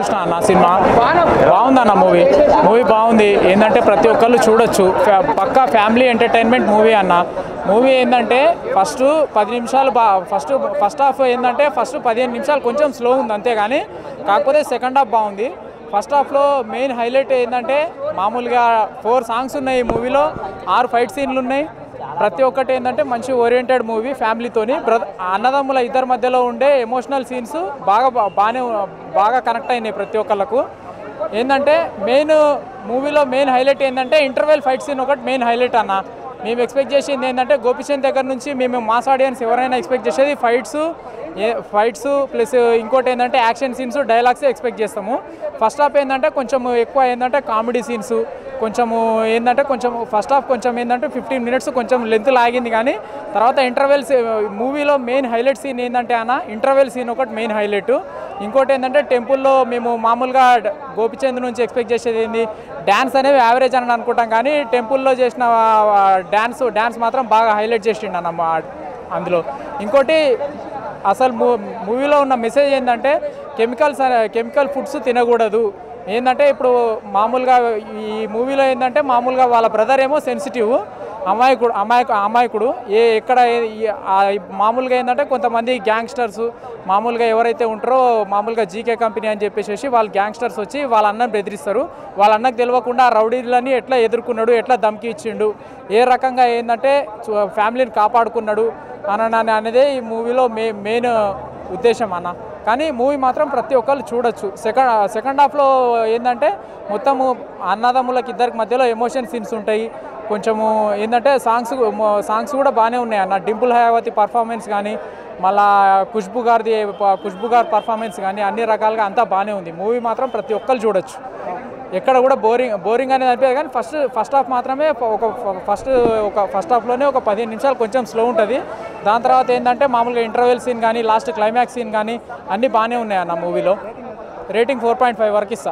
చూసిన నా సినిమా బాగుంది అన్న మూవీ మూవీ బాగుంది ఏందంటే ప్రతి ఒక్కళ్ళు చూడొచ్చు పక్కా ఫ్యామిలీ ఎంటర్‌టైన్‌మెంట్ మూవీ అన్న మూవీ ఏందంటే ఫస్ట్ 10 నిమిషాలు ఫస్ట్ హాఫ్ ఏందంటే ఫస్ట్ 15 నిమిషాలు కొంచెం స్లో ఉంది అంతే గానీ కాకపోతే సెకండ్ హాఫ్ బాగుంది ఫస్ట్ హాఫ్ లో మెయిన్ హైలైట్ ఏందంటే మామూలుగా 4 సాంగ్స్ ఉన్నాయి మూవీలో 6 ఫైట్ సీన్లు ఉన్నాయి ప్రతి ఒక్కటి ఏందంటే మంచి ఓరియంటెడ్ మూవీ ఫ్యామిలీతోని అన్నదమ్ముల ఇద్దర్ మధ్యలో ఉండే ఎమోషనల్ సీన్స్ బాగా కనెక్ట్ అయినాయి ప్రతి ఒక్కళ్ళకు ఏందంటే మెయిన్ మూవీలో మెయిన్ హైలైట్ ఏందంటే ఇంటర్వెల్ ఫైట్ సీన్ ఒకటి మెయిన్ హైలైట్ అన్న మేము ఎక్స్పెక్ట్ చేసింది ఏందంటే గోపిచంద్ దగ్గర నుంచి మేము మాస్ ఆడియన్స్ ఎవరైనా ఎక్స్పెక్ట్ చేసేది ఫైట్స్ ప్లస్ ఇంకోటి ఏందంటే యాక్షన్ సీన్స్ డైలాగ్స్ ఎక్స్పెక్ట్ చేస్తాము ఫస్ట్ హాఫ్ ఏందంటే కొంచెం ఎక్కువ ఏందంటే కామెడీ సీన్స్ కొంచెము ఏందంటే కొంచెం ఫస్ట్ హాఫ్ కొంచెం ఏందంటే 15 మినిట్స్ కొంచెం లెంత్ లాగింది కానీ తర్వాత ఇంటర్వెల్స్ మూవీలో మెయిన్ హైలైట్ సీన్ ఏందంటే అన్న ఇంటర్వెల్ సీన్ ఒకటి మెయిన్ హైలైట్ ఇంకోటి ఏందంటే టెంపుల్లో మేము మామూలుగా గోపిచంద్ నుంచి ఎక్స్పెక్ట్ చేసేది ఏంది డ్యాన్స్ అనేది యావరేజ్ అని అనుకుంటాం కానీ టెంపుల్లో చేసిన డ్యాన్స్ మాత్రం బాగా హైలైట్ చేసిండు అన్న అందులో ఇంకోటి అసలు మూవీలో ఉన్న మెసేజ్ ఏంటంటే కెమికల్ ఫుడ్స్ తినకూడదు ఏంటంటే ఇప్పుడు మామూలుగా ఈ మూవీలో ఏంటంటే మామూలుగా వాళ్ళ బ్రదర్ ఏమో సెన్సిటివ్ అమాయకుడు ఎక్కడ మామూలుగా ఏంటంటే కొంతమంది గ్యాంగ్స్టర్స్ మామూలుగా ఎవరైతే ఉంటారో మామూలుగా జీకే కంపెనీ అని చెప్పేసి వాళ్ళు గ్యాంగ్స్టర్స్ వచ్చి వాళ్ళ అన్నని బెదిరిస్తారు వాళ్ళ అన్నకు తెలియకుండా రౌడీలని ఎట్లా ఎదుర్కొన్నాడు ఎట్లా ధమ్కి ఇచ్చిండు ఏ రకంగా ఏంటంటే ఫ్యామిలీని కాపాడుకున్నాడు అని అనేది ఈ మూవీలో మెయిన్ ఉద్దేశం అన్న కానీ మూవీ మాత్రం ప్రతి ఒక్కళ్ళు చూడొచ్చు సెకండ్ హాఫ్లో ఏంటంటే మొత్తము అన్నదమ్ములకి ఇద్దరికి మధ్యలో ఎమోషన్ సీన్స్ ఉంటాయి కొంచెము ఏంటంటే సాంగ్స్ కూడా బాగానే ఉన్నాయి అన్న డింపుల్ హయావతి పర్ఫార్మెన్స్ కానీ మళ్ళా ఖుష్బు గారి పర్ఫార్మెన్స్ కానీ అన్ని రకాలుగా అంతా బాగానే ఉంది మూవీ మాత్రం ప్రతి ఒక్కళ్ళు చూడొచ్చు ఎక్కడ కూడా బోరింగ్ అనేది అనిపించదు కానీ ఫస్ట్ హాఫ్ మాత్రమే ఫస్ట్ హాఫ్లోనే ఒక 15 నిమిషాలు కొంచెం స్లో ఉంటుంది దాని తర్వాత ఏంటంటే మామూలుగా ఇంటర్వెల్ సీన్ కానీ లాస్ట్ క్లైమాక్స్ సీన్ కానీ అన్నీ బాగానే ఉన్నాయి అన్న మూవీలో రేటింగ్ 4.5 వరకు ఇస్తా